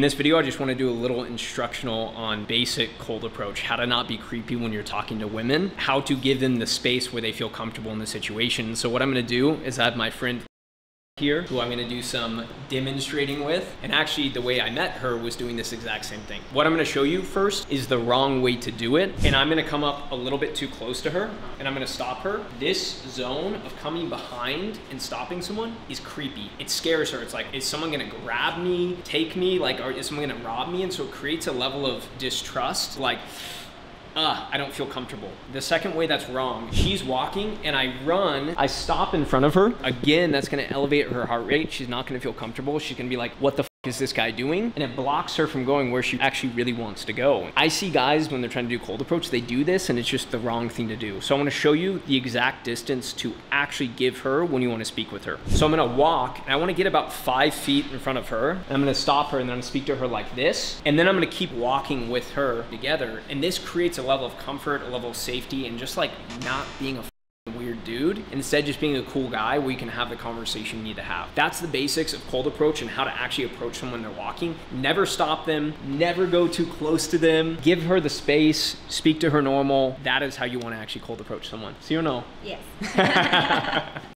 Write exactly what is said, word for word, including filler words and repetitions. In this video, I just want to do a little instructional on basic cold approach, how to not be creepy when you're talking to women, how to give them the space where they feel comfortable in the situation. So what I'm going to do is I have my friend here, who I'm going to do some demonstrating with. And actually the way I met her was doing this exact same thing. What I'm going to show you first is the wrong way to do it. And I'm going to come up a little bit too close to her and I'm going to stop her. This zone of coming behind and stopping someone is creepy. It scares her. It's like, is someone going to grab me, take me? Like, or is someone going to rob me? And so it creates a level of distrust, like, Uh, I don't feel comfortable. The second way that's wrong, she's walking and I run, I stop in front of her. Again, that's gonna elevate her heart rate. She's not gonna feel comfortable. She's gonna be like, what the f is this guy doing? And it blocks her from going where she actually really wants to go. I see guys when they're trying to do cold approach, they do this and it's just the wrong thing to do. So I wanna show you the exact distance to actually give her when you wanna speak with her. So I'm gonna walk and I wanna get about five feet in front of her. And I'm gonna stop her and then I'm gonna speak to her like this. And then I'm gonna keep walking with her together. And this creates a level of comfort, a level of safety, and just like not being a weird dude, instead just being a cool guy where you can have the conversation you need to have. That's the basics of cold approach and how to actually approach someone when they're walking. Never stop them, never go too close to them, give her the space, speak to her normal. That is how you want to actually cold approach someone. So you know? Yes.